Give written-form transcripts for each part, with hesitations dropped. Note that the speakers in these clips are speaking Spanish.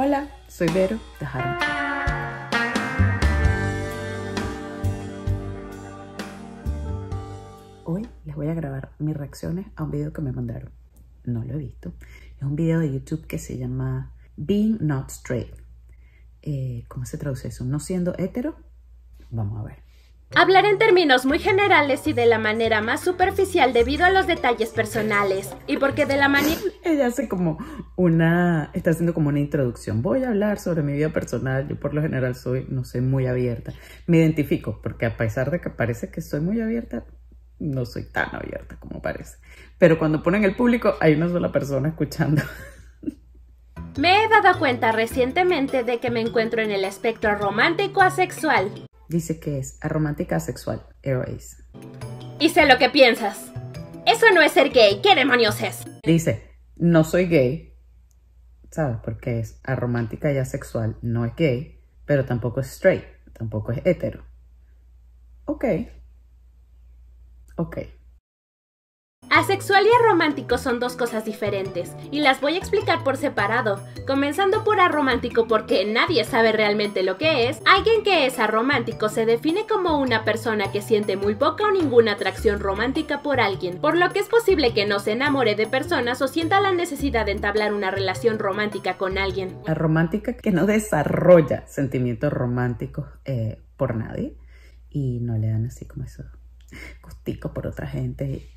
Hola, soy Vero Tajaro. Hoy les voy a grabar mis reacciones a un video que me mandaron. No lo he visto. Es un video de YouTube que se llama Being Not Straight. ¿Cómo se traduce eso? ¿No siendo hétero? Vamos a ver. Hablar en términos muy generales y de la manera más superficial debido a los detalles personales. Y porque de la manera... Ella hace como una... Está haciendo como una introducción. Voy a hablar sobre mi vida personal. Yo por lo general soy, no sé, muy abierta. Me identifico porque a pesar de que parece que soy muy abierta, no soy tan abierta como parece. Pero cuando ponen el público, hay una sola persona escuchando. Me he dado cuenta recientemente de que me encuentro en el espectro romántico asexual. Dice que es aromántica asexual, erois. Y sé lo que piensas. Eso no es ser gay, ¿qué demonios es? Dice, no soy gay, ¿sabes? Porque es aromántica y asexual, no es gay, pero tampoco es straight, tampoco es hetero. Ok. Ok. Asexual y aromántico son dos cosas diferentes, y las voy a explicar por separado, comenzando por aromántico porque nadie sabe realmente lo que es. Alguien que es aromántico se define como una persona que siente muy poca o ninguna atracción romántica por alguien, por lo que es posible que no se enamore de personas o sienta la necesidad de entablar una relación romántica con alguien. Aromántica que no desarrolla sentimientos románticos por nadie, y no le dan así como esos gusticos por otra gente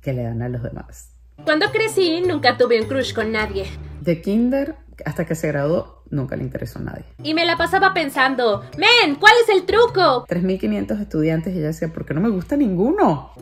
que le dan a los demás. Cuando crecí, nunca tuve un crush con nadie. De kinder hasta que se graduó, nunca le interesó a nadie. Y me la pasaba pensando, ¡men! ¿Cuál es el truco? 3.500 estudiantes y ella decía, ¿por qué no me gusta ninguno?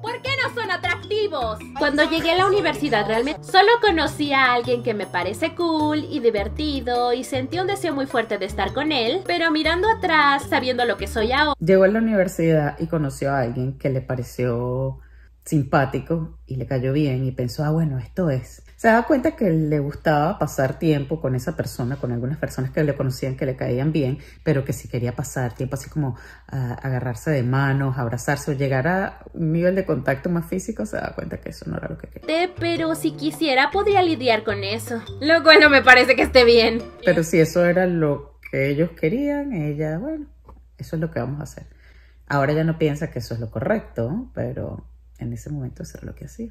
¿Por qué no son atractivos? Cuando llegué a la universidad realmente solo conocí a alguien que me parece cool y divertido y sentí un deseo muy fuerte de estar con él, pero mirando atrás, sabiendo lo que soy ahora... Llegó a la universidad y conoció a alguien que le pareció... simpático y le cayó bien y pensó, ah, bueno, esto es. Se da cuenta que le gustaba pasar tiempo con esa persona, con algunas personas que le conocían, que le caían bien, pero que sí quería pasar tiempo así como agarrarse de manos, abrazarse o llegar a un nivel de contacto más físico. Se da cuenta que eso no era lo que quería. Pero si quisiera podría lidiar con eso, lo cual no me parece que esté bien. Pero si eso era lo que ellos querían, ella, bueno, eso es lo que vamos a hacer. Ahora ya no piensa que eso es lo correcto, pero... en ese momento eso era lo que hacía.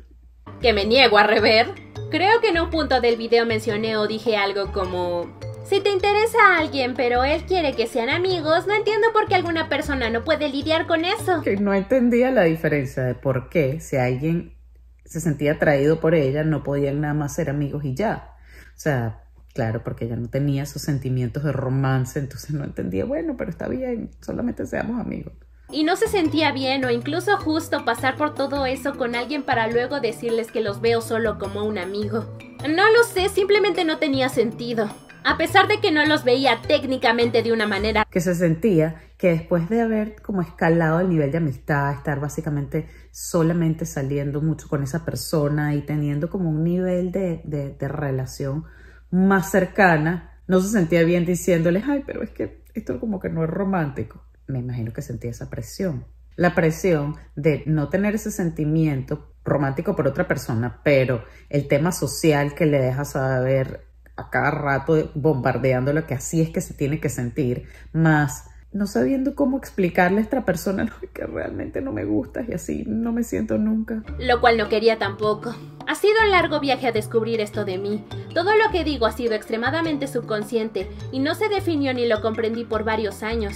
¿Que me niego a rever? Creo que en un punto del video mencioné o dije algo como... si te interesa a alguien pero él quiere que sean amigos, no entiendo por qué alguna persona no puede lidiar con eso. Que no entendía la diferencia de por qué si alguien se sentía atraído por ella no podían nada más ser amigos y ya. O sea, claro, porque ella no tenía esos sentimientos de romance, entonces no entendía, bueno, pero está bien, solamente seamos amigos. Y no se sentía bien o incluso justo pasar por todo eso con alguien para luego decirles que los veo solo como un amigo. No lo sé, simplemente no tenía sentido. A pesar de que no los veía técnicamente de una manera... que se sentía que después de haber como escalado el nivel de amistad, estar básicamente solamente saliendo mucho con esa persona y teniendo como un nivel de relación más cercana, no se sentía bien diciéndoles, ay, pero es que esto como que no es romántico. Me imagino que sentía esa presión. La presión de no tener ese sentimiento romántico por otra persona, pero el tema social que le deja saber a cada rato, bombardeándolo, que así es que se tiene que sentir, más no sabiendo cómo explicarle a esta persona que realmente no me gustas y así no me siento nunca. Lo cual no quería tampoco. Ha sido un largo viaje a descubrir esto de mí. Todo lo que digo ha sido extremadamente subconsciente y no se definió ni lo comprendí por varios años.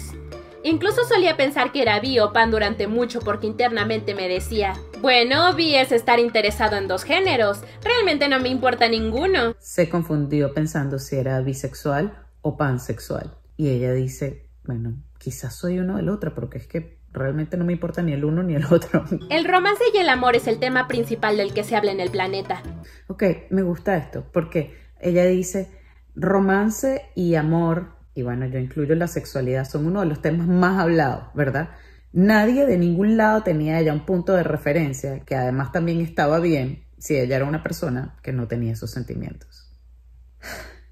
Incluso solía pensar que era bi o pan durante mucho porque internamente me decía, bueno, bi es estar interesado en dos géneros, realmente no me importa ninguno. Se confundió pensando si era bisexual o pansexual. Y ella dice, bueno, quizás soy uno o el otro porque es que realmente no me importa ni el uno ni el otro. El romance y el amor es el tema principal del que se habla en el planeta. Ok, me gusta esto porque ella dice romance y amor. Y bueno, yo incluyo la sexualidad, son uno de los temas más hablados, ¿verdad? Nadie de ningún lado tenía ella un punto de referencia, que además también estaba bien si ella era una persona que no tenía esos sentimientos.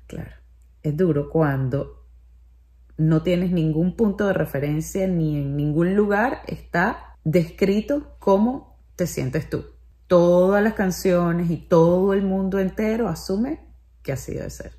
Claro, es duro cuando no tienes ningún punto de referencia ni en ningún lugar está descrito cómo te sientes tú. Todas las canciones y todo el mundo entero asume que así debe ser,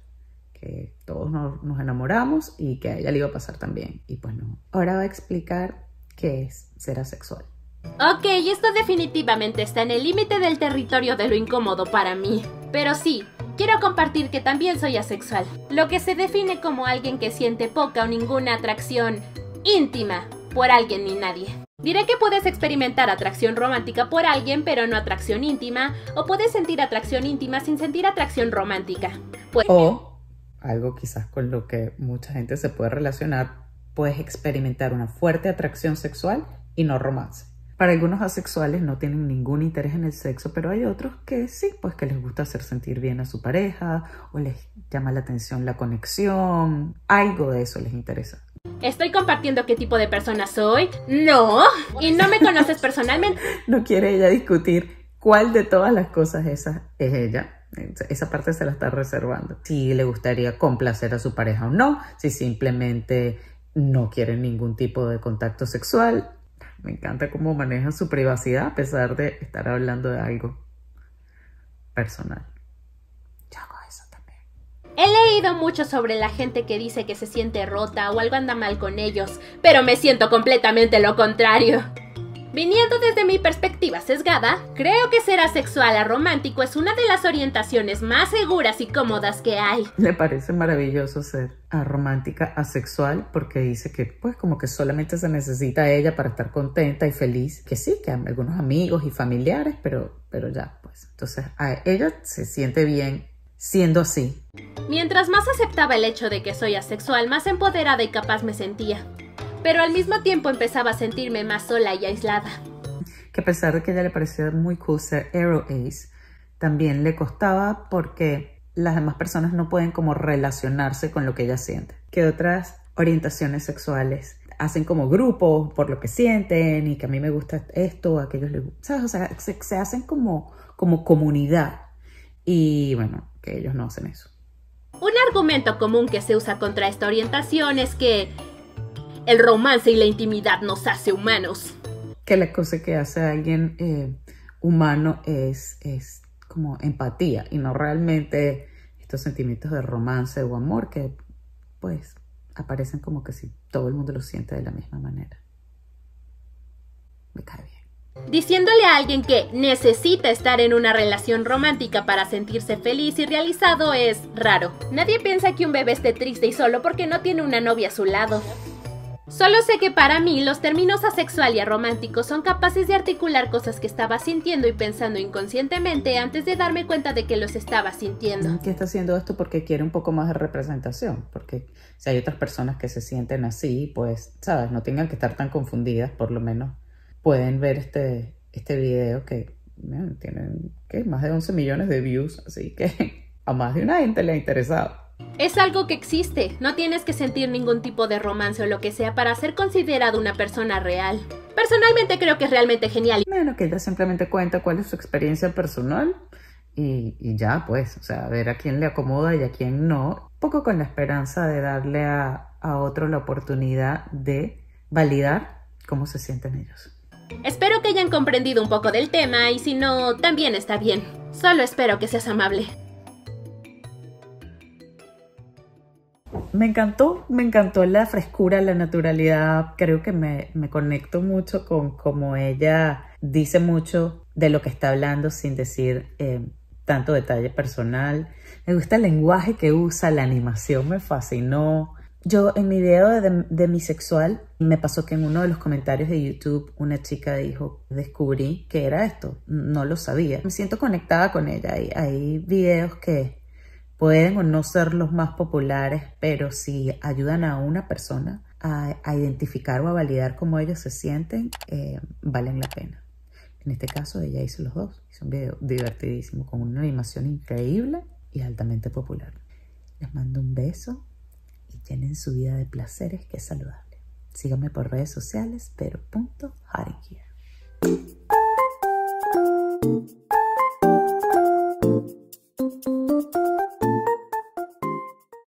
que todos nos enamoramos y que a ella le iba a pasar también. Y pues no. Ahora va a explicar qué es ser asexual. Ok, esto definitivamente está en el límite del territorio de lo incómodo para mí. Pero sí, quiero compartir que también soy asexual. Lo que se define como alguien que siente poca o ninguna atracción íntima por alguien ni nadie. Diré que puedes experimentar atracción romántica por alguien, pero no atracción íntima, o puedes sentir atracción íntima sin sentir atracción romántica. Pues... o, algo quizás con lo que mucha gente se puede relacionar, puedes experimentar una fuerte atracción sexual y no romance. Para algunos asexuales no tienen ningún interés en el sexo, pero hay otros que sí, pues que les gusta hacer sentir bien a su pareja, o les llama la atención la conexión, algo de eso les interesa. ¿Estoy compartiendo qué tipo de persona soy? ¡No! ¿Y no me conoces personalmente? No quiere ella discutir cuál de todas las cosas esas es ella. Esa parte se la está reservando. Si le gustaría complacer a su pareja o no, si simplemente no quiere ningún tipo de contacto sexual. Me encanta cómo manejan su privacidad a pesar de estar hablando de algo personal. He leído mucho sobre la gente que dice que se siente rota o algo anda mal con ellos, pero me siento completamente lo contrario. Viniendo desde mi perspectiva sesgada, creo que ser asexual a romántico es una de las orientaciones más seguras y cómodas que hay. Le parece maravilloso ser aromántica asexual porque dice que pues como que solamente se necesita a ella para estar contenta y feliz. Que sí, que algunos amigos y familiares, pero ya pues. Entonces a ella se siente bien siendo así. Mientras más aceptaba el hecho de que soy asexual, más empoderada y capaz me sentía. Pero al mismo tiempo empezaba a sentirme más sola y aislada. Que a pesar de que a ella le parecía muy cool ser Aero Ace, también le costaba porque las demás personas no pueden como relacionarse con lo que ella siente. Que otras orientaciones sexuales hacen como grupos por lo que sienten y que a mí me gusta esto, a aquellos les gusta. ¿Sabes? O sea, se hacen como comunidad. Y bueno, que ellos no hacen eso. Un argumento común que se usa contra esta orientación es que el romance y la intimidad nos hace humanos. Que la cosa que hace a alguien humano es como empatía y no realmente estos sentimientos de romance o amor que pues aparecen como que si todo el mundo lo siente de la misma manera. Me cae bien. Diciéndole a alguien que necesita estar en una relación romántica para sentirse feliz y realizado es raro. Nadie piensa que un bebé esté triste y solo porque no tiene una novia a su lado. Solo sé que para mí los términos asexual y aromántico son capaces de articular cosas que estaba sintiendo y pensando inconscientemente antes de darme cuenta de que los estaba sintiendo. Que está haciendo esto porque quiere un poco más de representación, porque si hay otras personas que se sienten así, pues, sabes, no tengan que estar tan confundidas, por lo menos. Pueden ver este video que tienen ¿qué? Más de 11 millones de views, así que a más de una gente le ha interesado. Es algo que existe, no tienes que sentir ningún tipo de romance o lo que sea para ser considerado una persona real. Personalmente creo que es realmente genial. Bueno, que ella simplemente cuenta cuál es su experiencia personal y ya pues, o sea, a ver a quién le acomoda y a quién no. Un poco con la esperanza de darle a otro la oportunidad de validar cómo se sienten ellos. Espero que hayan comprendido un poco del tema y si no, también está bien. Solo espero que seas amable. Me encantó la frescura, la naturalidad. Creo que me conecto mucho con cómo ella dice mucho de lo que está hablando sin decir tanto detalle personal. Me gusta el lenguaje que usa, la animación me fascinó. Yo en mi video de mi sexual me pasó que en uno de los comentarios de YouTube una chica dijo, descubrí que era esto, no lo sabía. Me siento conectada con ella. Hay videos que pueden o no ser los más populares, pero si ayudan a una persona a identificar o a validar cómo ellos se sienten, valen la pena. En este caso ella hizo los dos. Hizo un video divertidísimo con una animación increíble y altamente popular. Les mando un beso. Llenen su vida de placeres que es saludable. Síganme por redes sociales, pero .HotinHere.